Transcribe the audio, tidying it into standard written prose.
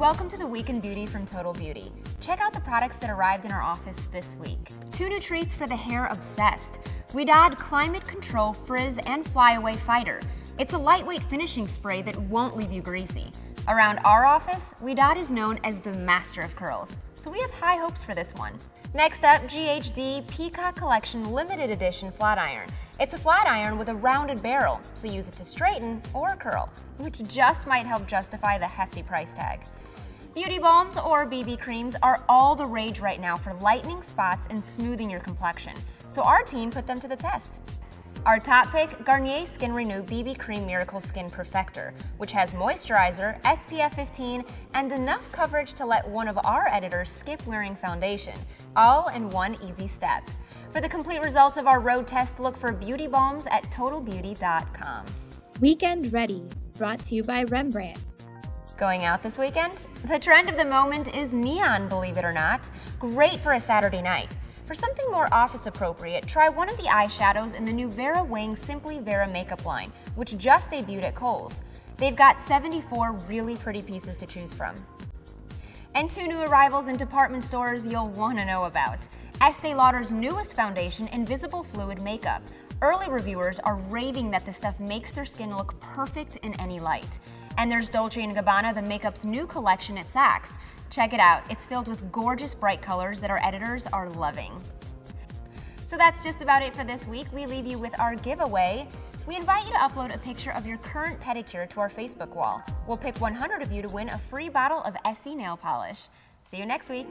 Welcome to the Week in Beauty from Total Beauty. Check out the products that arrived in our office this week. 2 new treats for the hair obsessed. Ouidad Climate Control Frizz and Flyaway Fighter. It's a lightweight finishing spray that won't leave you greasy. Around our office, Ouidad is known as the master of curls, so we have high hopes for this one. Next up, GHD Peacock Collection Limited Edition Flat Iron. It's a flat iron with a rounded barrel, so use it to straighten or curl, which just might help justify the hefty price tag. Beauty balms or BB creams are all the rage right now for lightening spots and smoothing your complexion, so our team put them to the test. Our top pick, Garnier Skin Renew BB Cream Miracle Skin Perfector, which has moisturizer, SPF 15, and enough coverage to let one of our editors skip wearing foundation, all in one easy step. For the complete results of our road test, look for beauty balms at TotalBeauty.com. Weekend Ready, brought to you by Rembrandt. Going out this weekend? The trend of the moment is neon, believe it or not. Great for a Saturday night. For something more office appropriate, try one of the eyeshadows in the new Vera Wang Simply Vera makeup line, which just debuted at Kohl's. They've got 74 really pretty pieces to choose from. And 2 new arrivals in department stores you'll want to know about. Estee Lauder's newest foundation, Invisible Fluid Makeup. Early reviewers are raving that this stuff makes their skin look perfect in any light. And there's Dolce & Gabbana, the makeup's new collection at Saks. Check it out, it's filled with gorgeous bright colors that our editors are loving. So that's just about it for this week. We leave you with our giveaway. We invite you to upload a picture of your current pedicure to our Facebook wall. We'll pick 100 of you to win a free bottle of Essie nail polish. See you next week.